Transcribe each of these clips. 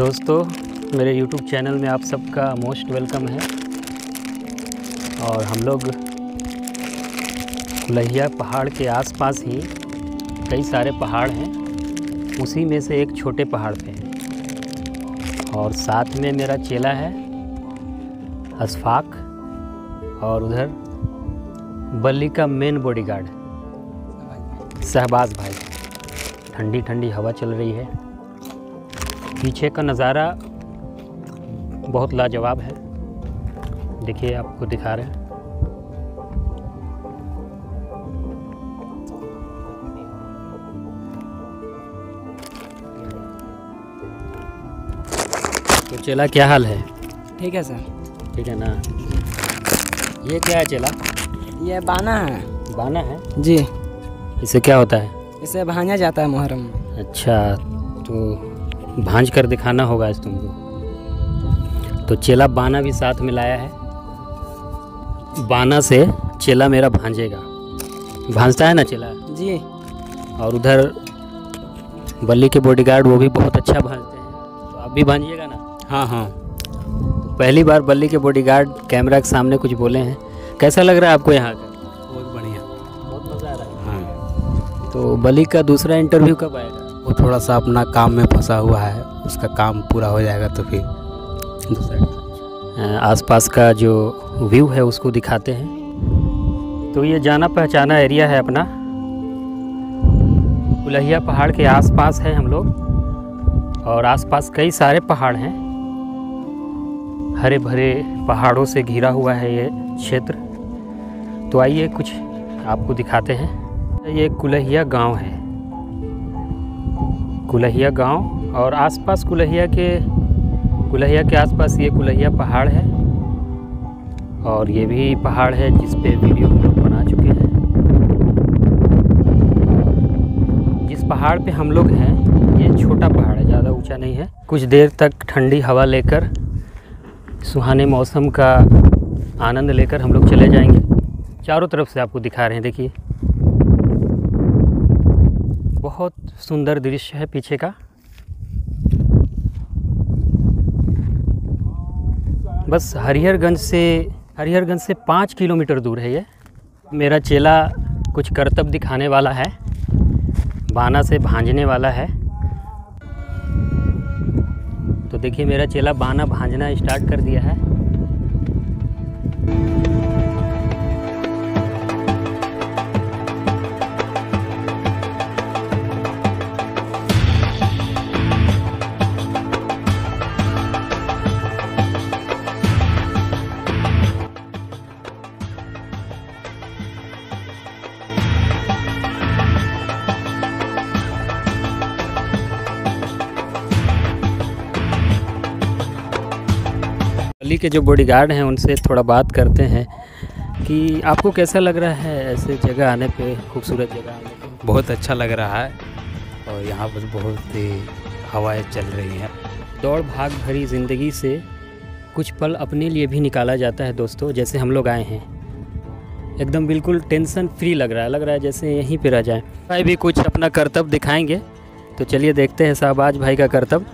दोस्तों, मेरे YouTube channel में आप सबका मोस्ट वेलकम है। और हम लोग कुल्हिया पहाड़ के आसपास ही कई सारे पहाड़ हैं, उसी में से एक छोटे पहाड़ पे हैं। और साथ में मेरा चेला है अशफाक, और उधर बल्ली का मेन बॉडीगार्ड शहबाज भाई। ठंडी ठंडी हवा चल रही है, पीछे का नज़ारा बहुत लाजवाब है। देखिए, आपको दिखा रहे हैं। तो चेला, क्या हाल है? ठीक है सर। ठीक है ना? ये क्या है चेला? ये बाना है। बाना है जी। इसे क्या होता है? इसे भांजा जाता है मुहर्रम में। अच्छा, तो भांज कर दिखाना होगा इस तुमको। तो चेला बाना भी साथ में लाया है। बाना से चेला मेरा भांजेगा। भांजता है ना चेला जी। और उधर बल्ली के बॉडीगार्ड, वो भी बहुत अच्छा भांजते हैं। तो आप भी भांजिएगा ना? हाँ। तो पहली बार बल्ली के बॉडीगार्ड कैमरा के सामने कुछ बोले हैं। कैसा लग रहा है आपको यहाँ का? बहुत बढ़िया, बहुत मज़ा आ रहा है। हाँ, तो बल्ली का दूसरा इंटरव्यू कब आएगा? वो थोड़ा सा अपना काम में फंसा हुआ है, उसका काम पूरा हो जाएगा तो फिर दूसरा आसपास का जो व्यू है उसको दिखाते हैं। तो ये जाना पहचाना एरिया है अपना, कुल्हिया पहाड़ के आसपास है हम लोग। और आसपास कई सारे पहाड़ हैं, हरे भरे पहाड़ों से घिरा हुआ है ये क्षेत्र। तो आइए कुछ आपको दिखाते हैं। ये कुल्हिया गांव है, कुल्हिया गांव, और आसपास कुल्हिया के आसपास ये कुल्हिया पहाड़ है। और ये भी पहाड़ है जिस पे वीडियो हम लोग बना चुके हैं। जिस पहाड़ पे हम लोग हैं ये छोटा पहाड़ है, ज़्यादा ऊंचा नहीं है। कुछ देर तक ठंडी हवा लेकर, सुहाने मौसम का आनंद लेकर हम लोग चले जाएंगे। चारों तरफ से आपको दिखा रहे हैं, देखिए बहुत सुंदर दृश्य है पीछे का। बस हरिहरगंज से 5 किलोमीटर दूर है ये। मेरा चेला कुछ करतब दिखाने वाला है, बाना से भांजने वाला है। तो देखिए, मेरा चेला बाना भांजना स्टार्ट कर दिया है। के जो बॉडीगार्ड हैं उनसे थोड़ा बात करते हैं कि आपको कैसा लग रहा है ऐसे जगह आने पे, खूबसूरत जगह आने पे? बहुत अच्छा लग रहा है। और यहाँ पर बहुत ही हवाएं चल रही हैं। दौड़ भाग भरी ज़िंदगी से कुछ पल अपने लिए भी निकाला जाता है दोस्तों। जैसे हम लोग आए हैं, एकदम बिल्कुल टेंशन फ्री लग रहा है जैसे यहीं पर रह जाएँ। भाई भी कुछ अपना करतब दिखाएँगे, तो चलिए देखते हैं शहबाज भाई का करतब।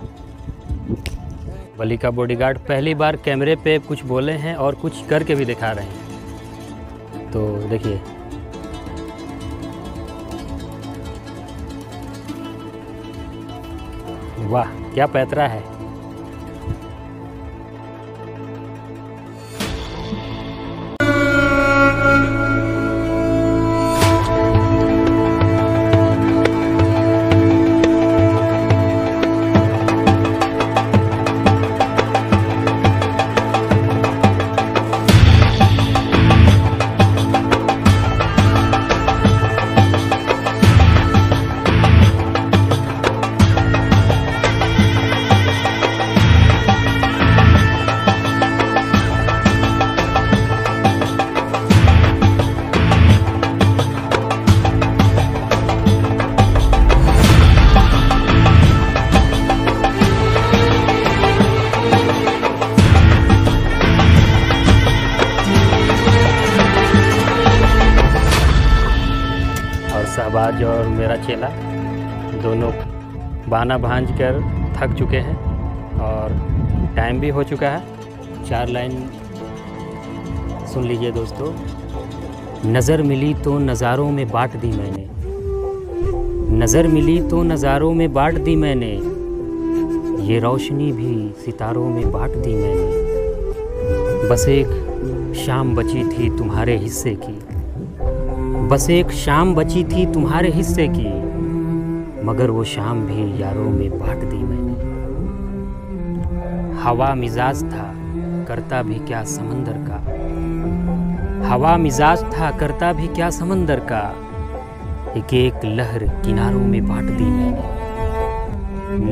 बल्ली का बॉडीगार्ड पहली बार कैमरे पे कुछ बोले हैं और कुछ करके भी दिखा रहे हैं। तो देखिए, वाह क्या पैतरा है। शहबाज और मेरा चेला दोनों बाना भांज कर थक चुके हैं, और टाइम भी हो चुका है। 4 लाइन सुन लीजिए दोस्तों। नज़र मिली तो नज़ारों में बाँट दी मैंने, नज़र मिली तो नज़ारों में बाँट दी मैंने, ये रोशनी भी सितारों में बाँट दी मैंने। बस एक शाम बची थी तुम्हारे हिस्से की, बस एक शाम बची थी तुम्हारे हिस्से की, मगर वो शाम भी यारों में बाँट दी मैंने। हवा मिजाज था करता भी क्या समंदर का, हवा मिजाज था करता भी क्या समंदर का, एक एक लहर किनारों में बाँट दी मैंने।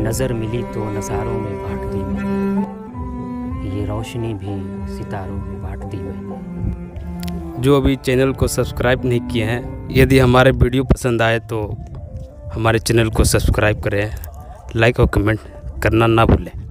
नज़र मिली तो नज़ारों में बाँट दी मैंने, ये रोशनी भी सितारों में बाँट दी मैंने। जो अभी चैनल को सब्सक्राइब नहीं किए हैं, यदि हमारे वीडियो पसंद आए तो हमारे चैनल को सब्सक्राइब करें, लाइक और कमेंट करना ना भूलें।